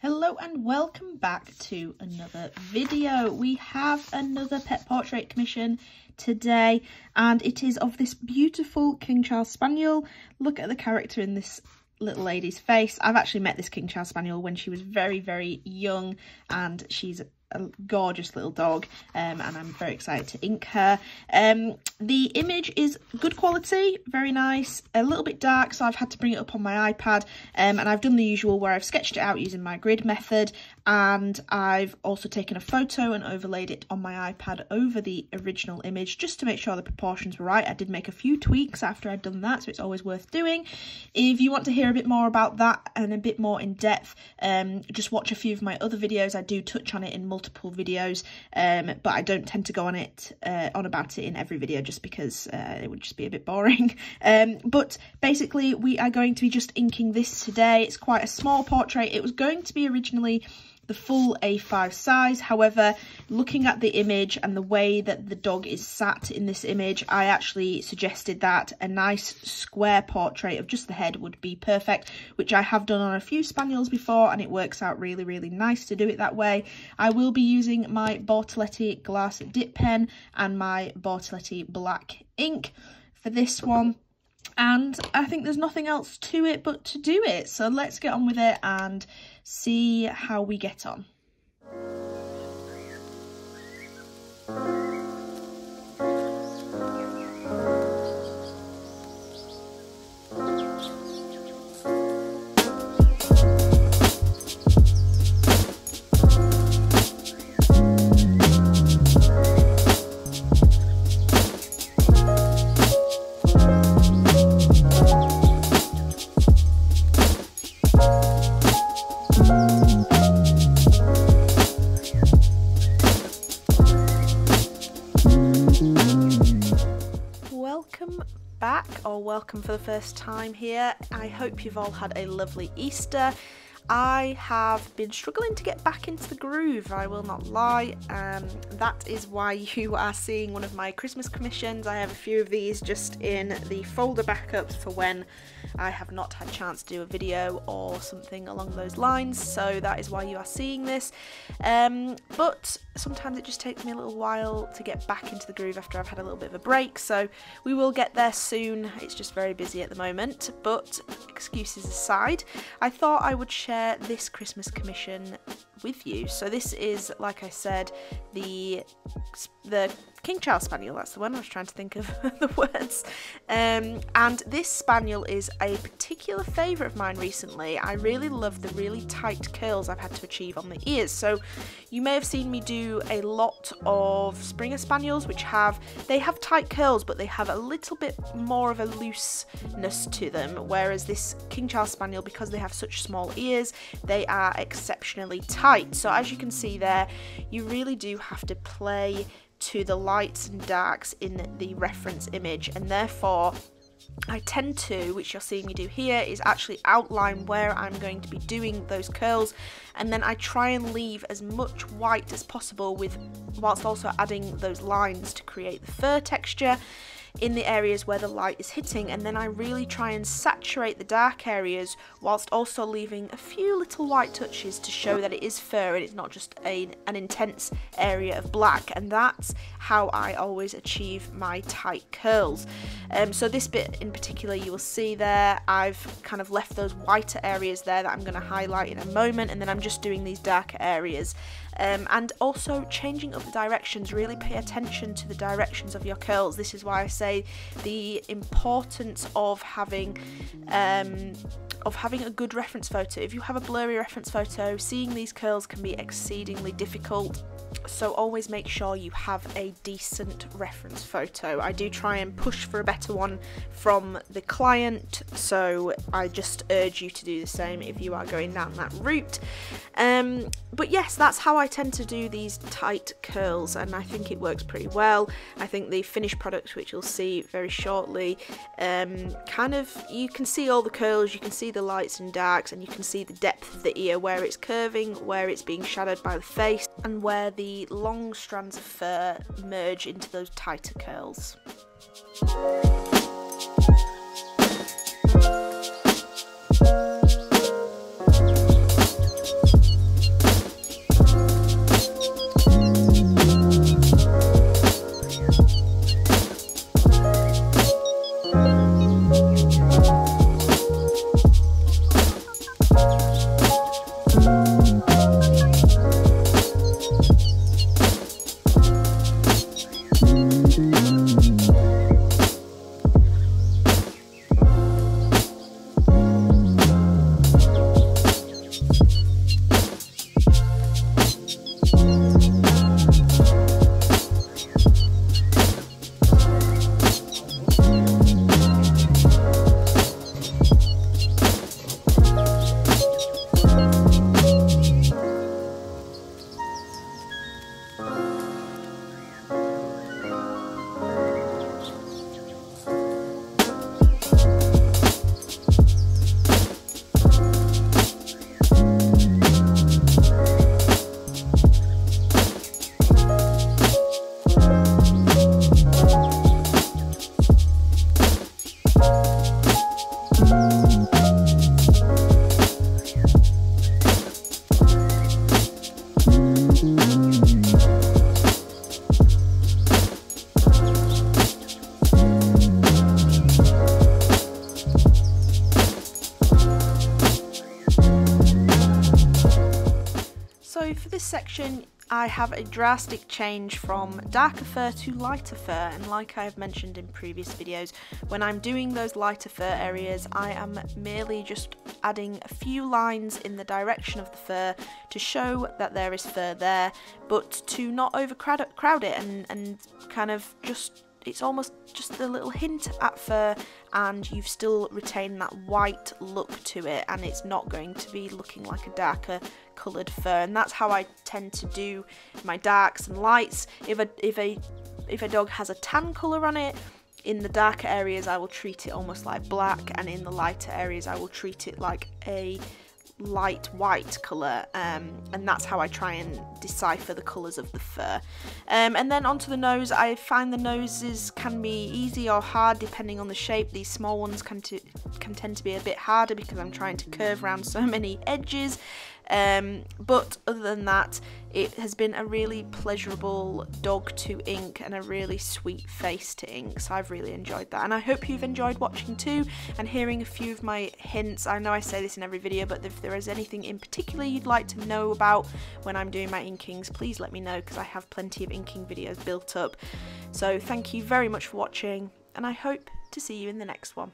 Hello and welcome back to another video. We have another pet portrait commission today and it is of this beautiful King Charles Spaniel. Look at the character in this little lady's face. I've actually met this King Charles Spaniel when she was very, very young and she's a gorgeous little dog and I'm very excited to ink her. The image is good quality, very nice, a little bit dark, so I've had to bring it up on my iPad and I've done the usual where I've sketched it out using my grid method, and I've also taken a photo and overlaid it on my iPad over the original image just to make sure the proportions were right. I did make a few tweaks after I'd done that, so it's always worth doing. If you want to hear a bit more about that and a bit more in depth, just watch a few of my other videos. I do touch on it in multiple videos, but I don't tend to go on it on about it in every video just because it would just be a bit boring. But basically we are going to be just inking this today. It's quite a small portrait. It was going to be originally the full A5 size, however, looking at the image and the way that the dog is sat in this image, I actually suggested that a nice square portrait of just the head would be perfect, which I have done on a few spaniels before and it works out really, really nice to do it that way. I will be using my Bortoletti glass dip pen and my Bortoletti black ink for this one. And I think there's nothing else to it but to do it. So let's get on with it and see how we get on. Welcome for the first time here. I hope you've all had a lovely Easter. I have been struggling to get back into the groove, I will not lie. That is why you are seeing one of my Christmas commissions. I have a few of these just in the folder backups for when I have not had a chance to do a video or something along those lines, so that is why you are seeing this. But sometimes it just takes me a little while to get back into the groove after I've had a little bit of a break, so we will get there soon. It's just very busy at the moment, but excuses aside, I thought I would share this Christmas commission with you. So this is, like I said, the King Charles Spaniel, that's the one. I was trying to think of the words. And this spaniel is a particular favourite of mine recently. I really love the really tight curls I've had to achieve on the ears. So you may have seen me do a lot of Springer Spaniels, which have tight curls, but they have a little bit more of a looseness to them. Whereas this King Charles Spaniel, because they have such small ears, they are exceptionally tight. So as you can see there, you really do have to play to the lights and darks in the reference image, and therefore I tend to, which you're seeing me do here, is actually outline where I'm going to be doing those curls, and then I try and leave as much white as possible with, whilst also adding those lines to create the fur texture in the areas where the light is hitting, and then I really try and saturate the dark areas whilst also leaving a few little white touches to show that it is fur and it's not just an intense area of black, and that's how I always achieve my tight curls. So this bit in particular you will see there, I've kind of left those whiter areas there that I'm going to highlight in a moment, and then I'm just doing these darker areas. And also changing up the directions, really pay attention to the directions of your curls. This is why I say the importance of having a good reference photo. If you have a blurry reference photo, seeing these curls can be exceedingly difficult, so always make sure you have a decent reference photo. I do try and push for a better one from the client, so I just urge you to do the same if you are going down that route. But yes, that's how I tend to do these tight curls, and I think it works pretty well. I think the finished product, which you'll see very shortly, kind of, you can see all the curls, you can see the lights and darks, and you can see the depth of the ear, where it's curving, where it's being shadowed by the face, and where the long strands of fur merge into those tighter curls. So for this section I have a drastic change from darker fur to lighter fur, and like I have mentioned in previous videos, when I'm doing those lighter fur areas I am merely just adding a few lines in the direction of the fur to show that there is fur there, but to not overcrowd it and kind of just, it's almost just a little hint at fur and you've still retained that white look to it, and it's not going to be looking like a darker coloured fur. And that's how I tend to do my darks and lights. If a dog has a tan colour on it, in the darker areas I will treat it almost like black, and in the lighter areas I will treat it like a light white colour, and that's how I try and decipher the colours of the fur. And then onto the nose, I find the noses can be easy or hard depending on the shape. These small ones can tend to be a bit harder because I'm trying to curve around so many edges, but other than that it has been a really pleasurable dog to ink and a really sweet face to ink, so I've really enjoyed that, and I hope you've enjoyed watching too and hearing a few of my hints. I know I say this in every video, but if there is anything in particular you'd like to know about when I'm doing my inkings, please let me know, because I have plenty of inking videos built up. So thank you very much for watching, and I hope to see you in the next one.